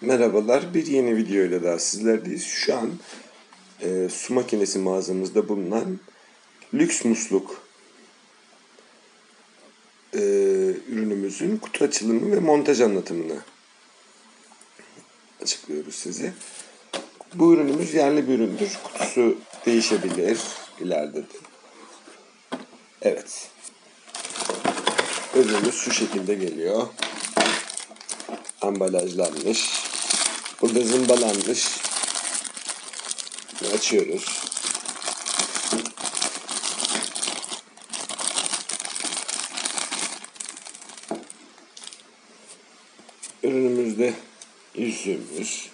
Merhabalar, bir yeni video ile daha sizlerdeyiz. Şu an Su Makinesi mağazamızda bulunan lüks musluk ürünümüzün kutu açılımı ve montaj anlatımını açıklıyoruz size. Bu ürünümüz yerli bir üründür. Kutusu değişebilir ileride de. Evet. Ürünümüz şu şekilde geliyor. Ambalajlanmış. Burada zımbalanmış. Açıyoruz. Ürünümüzde yüzüğümüz.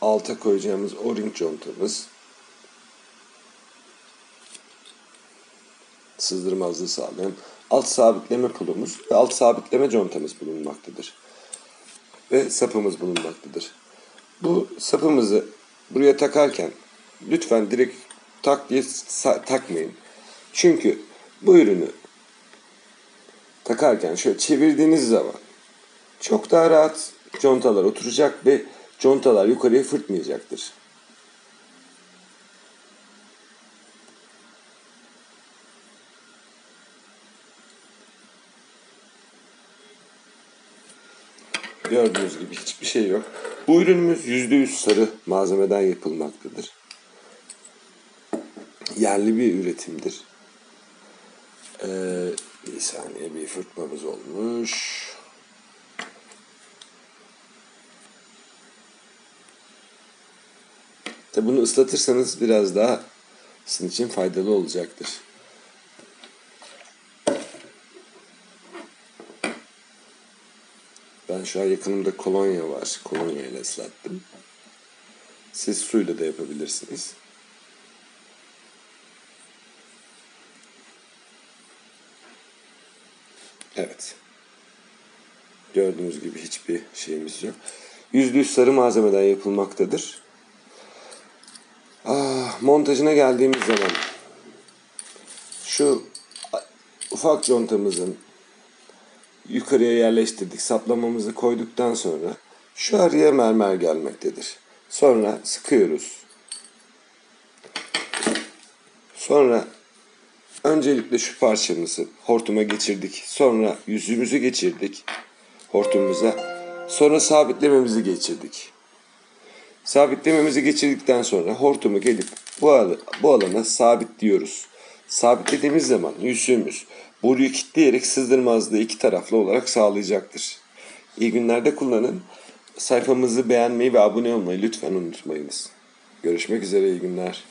Alta koyacağımız o-ring contamız. Sızdırmazlığı sağlayan alt sabitleme pulumuz ve alt sabitleme contamız bulunmaktadır. Ve sapımız bulunmaktadır. Bu sapımızı buraya takarken lütfen direkt tak diye takmayın. Çünkü bu ürünü takarken şöyle çevirdiğiniz zaman çok daha rahat contalar oturacak ve contalar yukarıya fırtmayacaktır. Gördüğünüz gibi hiçbir şey yok. Bu ürünümüz %100 sarı malzemeden yapılmaktadır. Yerli bir üretimdir. Bir saniye, bir fırtmamız olmuş. Tabi bunu ıslatırsanız biraz daha sizin için faydalı olacaktır. Ben şu an yakınımda kolonya var. Kolonya ile ıslattım. Siz suyla da yapabilirsiniz. Evet. Gördüğünüz gibi hiçbir şeyimiz yok. %100 sarı malzemeden yapılmaktadır. Montajına geldiğimiz zaman şu ufak contamızın yukarıya yerleştirdik. Saplamamızı koyduktan sonra şu araya mermer gelmektedir. Sonra sıkıyoruz. Sonra öncelikle şu parçamızı hortuma geçirdik. Sonra yüzümüzü geçirdik hortumumuza. Sonra sabitlememizi geçirdik. Sabitlememizi geçirdikten sonra hortumu gelip bu alana sabitliyoruz. Sabitlediğimiz zaman yüzüğümüz boruyu kilitleyerek sızdırmazlığı iki taraflı olarak sağlayacaktır. İyi günlerde kullanın. Sayfamızı beğenmeyi ve abone olmayı lütfen unutmayınız. Görüşmek üzere, iyi günler.